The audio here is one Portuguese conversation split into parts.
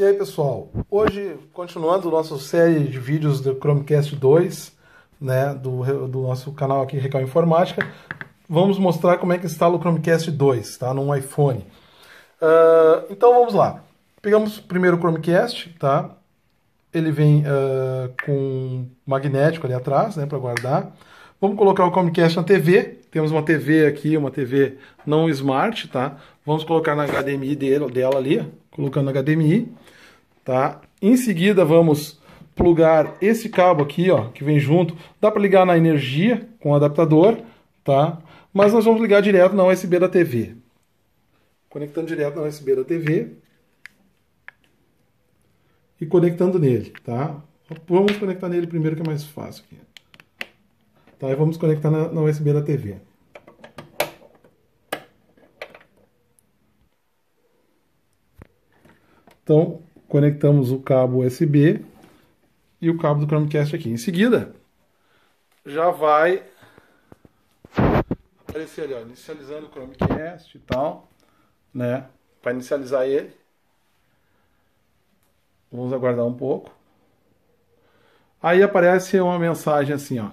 E aí pessoal, hoje continuando a nossa série de vídeos do Chromecast 2, né, do nosso canal aqui Recal Informática, vamos mostrar como é que instala o Chromecast 2, tá, num iPhone. Então vamos lá, pegamos primeiro o Chromecast, tá, ele vem com magnético ali atrás, né, para guardar. Vamos colocar o Chromecast na TV, temos uma TV aqui, uma TV não smart, tá, vamos colocar na HDMI dela ali, colocando HDMI, tá? Em seguida vamos plugar esse cabo aqui, ó, que vem junto. Dá para ligar na energia com o adaptador, tá? Mas nós vamos ligar direto na USB da TV. Conectando direto na USB da TV e conectando nele, tá? Vamos conectar nele primeiro que é mais fácil aqui. Tá? E vamos conectar na USB da TV. Então, conectamos o cabo USB e o cabo do Chromecast aqui. Em seguida, já vai aparecer ali, ó, inicializando o Chromecast e tal, né? Vai inicializar ele. Vamos aguardar um pouco. Aí aparece uma mensagem assim, ó,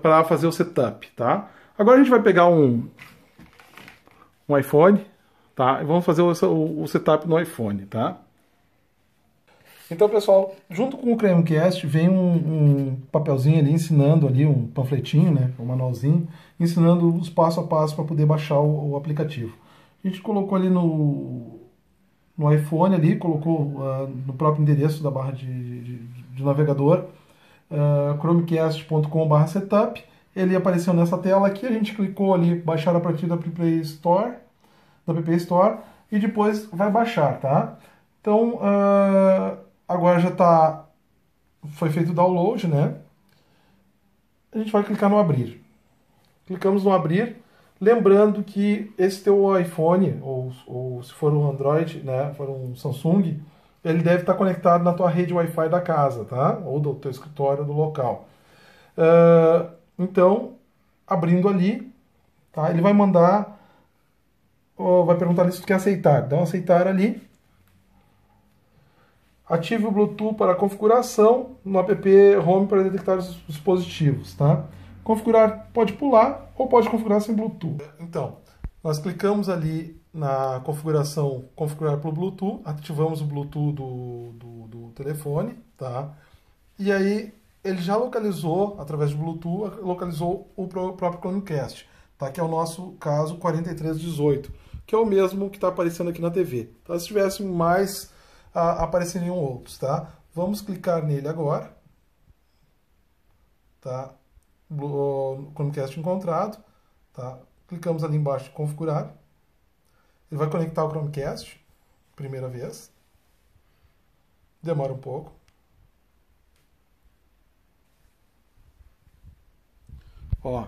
para fazer o setup, tá? Agora a gente vai pegar um iPhone. Tá? Vamos fazer o setup no iPhone, tá? Então, pessoal, junto com o Chromecast vem um papelzinho ali ensinando, ali um panfletinho, né? Um manualzinho, ensinando os passo a passo para poder baixar o aplicativo. A gente colocou ali no iPhone, ali, colocou no próprio endereço da barra de navegador, chromecast.com/setup. Ele apareceu nessa tela aqui, a gente clicou ali, baixar a partir da Play Store, da PP Store, e depois vai baixar, tá? Então, agora já tá... Foi feito o download, né? A gente vai clicar no abrir. Clicamos no abrir. Lembrando que esse teu iPhone, ou se for um Android, né? For um Samsung, ele deve estar conectado na tua rede Wi-Fi da casa, tá? Ou do teu escritório, do local. Então, abrindo ali, tá? Ele vai mandar... vai perguntar ali se tu quer aceitar. Dá um aceitar ali. Ative o Bluetooth para configuração no app Home para detectar os dispositivos, tá? Configurar pode pular ou pode configurar sem Bluetooth. Então, nós clicamos ali na configuração configurar pelo Bluetooth, ativamos o Bluetooth do telefone, tá? E aí ele já localizou, através do Bluetooth, localizou o próprio Chromecast, tá? Que é o nosso caso 4318. Que é o mesmo que está aparecendo aqui na TV. Então, se tivesse mais, apareceriam outros, tá? Vamos clicar nele agora. Tá? O Chromecast encontrado. Tá? Clicamos ali embaixo em configurar. Ele vai conectar o Chromecast. Primeira vez. Demora um pouco. Ó.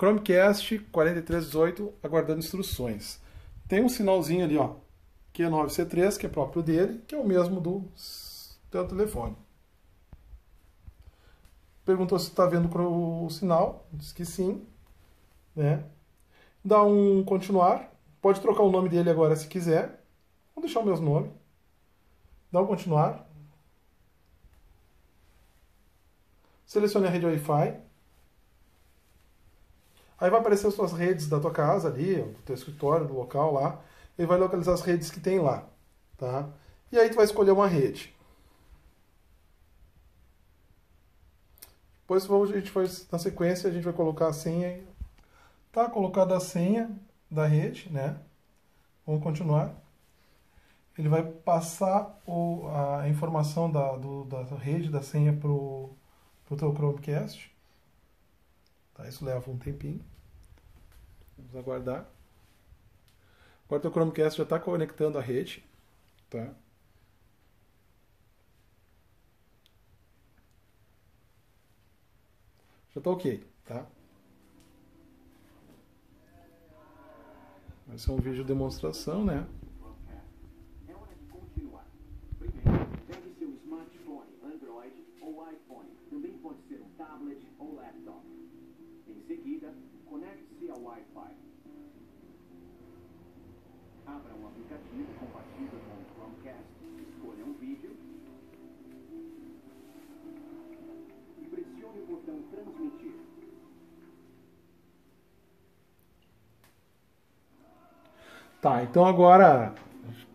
Chromecast 4318, aguardando instruções. Tem um sinalzinho ali, ó, Q9C3, que é próprio dele, que é o mesmo do telefone. Perguntou se está vendo o sinal, diz que sim, né? Dá um continuar, pode trocar o nome dele agora se quiser, vou deixar o mesmo nome. Dá um continuar. Selecione a rede Wi-Fi. Aí vai aparecer as suas redes da tua casa ali, do teu escritório, do local lá. Ele vai localizar as redes que tem lá, tá? E aí tu vai escolher uma rede. Depois a gente vai, na sequência, a gente vai colocar a senha. Tá colocada a senha da rede, né? Vamos continuar. Ele vai passar a informação da rede, da senha pro teu Chromecast. Isso leva um tempinho. Vamos aguardar. Agora o Chromecast já está conectando a rede. Tá? Já está ok. Tá? Vai ser um vídeo de demonstração, né? É hora de continuar. Primeiro, pegue seu smartphone, Android ou iPhone. Também pode ser um tablet ou laptop. Em seguida, conecte-se ao Wi-Fi. Abra um aplicativo compatível com o Chromecast. Chromecast, escolha um vídeo e pressione o botão transmitir. Tá, então agora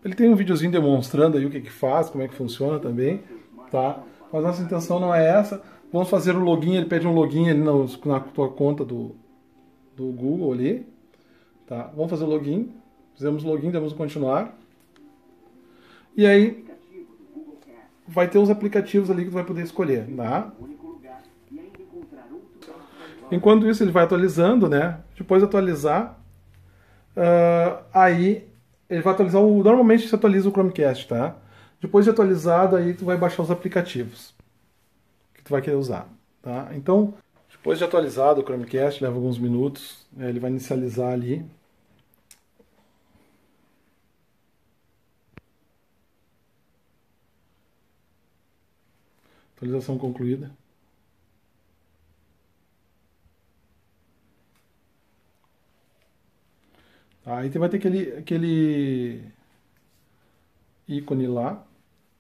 ele tem um videozinho demonstrando aí o que que faz, como é que funciona também, tá? Mas nossa intenção não é essa. Vamos fazer o login, ele pede um login ali na tua conta do Google ali, tá? Vamos fazer o login, fizemos login, demos continuar. E aí vai ter os aplicativos ali que tu vai poder escolher, tá? Enquanto isso ele vai atualizando, né? Depois de atualizar, aí ele vai atualizar, normalmente se atualiza o Chromecast, tá? Depois de atualizado, aí tu vai baixar os aplicativos que tu vai querer usar, tá? Então, depois de atualizado o Chromecast, leva alguns minutos, ele vai inicializar ali. Atualização concluída. Aí vai ter aquele ícone lá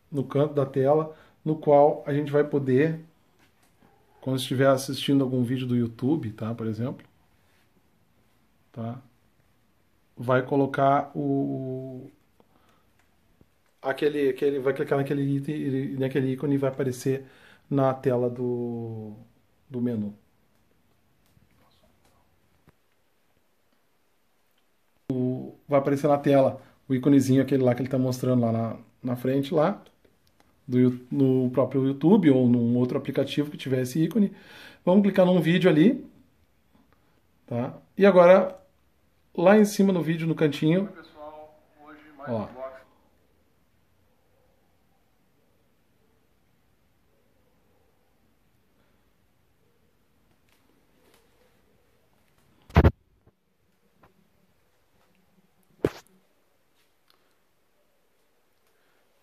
no canto da tela, no qual a gente vai poder, quando estiver assistindo algum vídeo do YouTube, tá, por exemplo, tá, vai colocar vai clicar naquele item e naquele ícone vai aparecer na tela do menu. Vai aparecer na tela o íconezinho aquele lá que ele está mostrando lá na frente lá, no próprio YouTube ou num outro aplicativo que tiver esse ícone. Vamos clicar num vídeo ali, tá? E agora lá em cima no vídeo, no cantinho, oi, pessoal. Hoje, mais ó,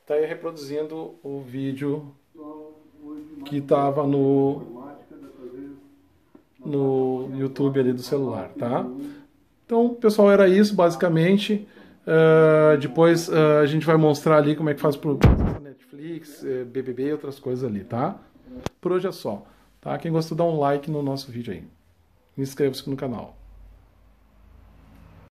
tá aí reproduzindo o vídeo que estava no YouTube ali do celular, tá? Então, pessoal, era isso basicamente. Depois a gente vai mostrar ali como é que faz pro Netflix, BBB e outras coisas ali, tá? Por hoje é só, tá? Quem gostou, dá um like no nosso vídeo aí. Inscreva-se no canal.